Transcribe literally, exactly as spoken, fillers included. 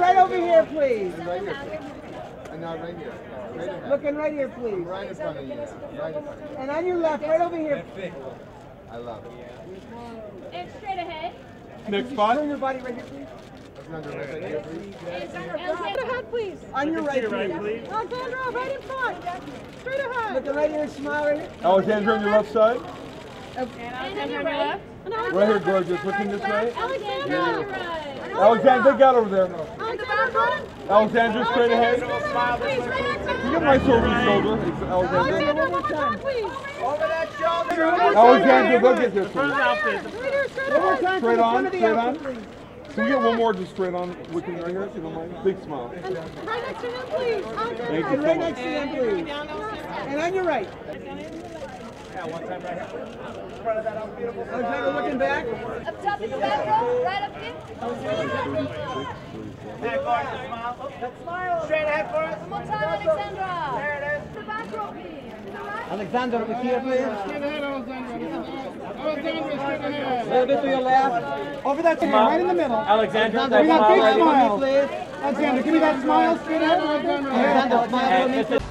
right over here, please. And right here. And now right here. Right here. Looking right here, please. Right in front of you. Right in front of you. And on your left, right over here. I love it. And straight ahead. Next spot. Turn your body right here, please. Right here, please. Straight ahead, please. On your right, please. Alexandra, right in front. Straight ahead. Looking right here and smiling. Alexandra on your left side. Okay. And Alexandra on your left. Right here, gorgeous. Looking this way. Alexandra. Alexandra, get over there. Alexandra, straight ahead. You get my shoulder to shoulder. Alexandra, one more time, please. Over that shoulder. Alexandra, go get this one. Straight on, straight on. Can we get one more just straight on? Looking right here, if you don't mind. Big smile. Right next to them, please. And right next to them, please. And on your right. Yeah, one time right here. In front of that, I'm beautiful. Alexandra, looking back. Up top in the back row, right up here. Back for us, smile. Let's smile. Straight ahead for us. One more time, Alexandra. There it is. The back row, please. Alexandra, over here, please. Straight ahead, Alexandra. Alexandra, straight ahead. A little bit to your left. Over that chair, right in the middle. Alexandra, that smile. Alexandra, give me that smile, straight ahead. Alexandra, smile for me, please.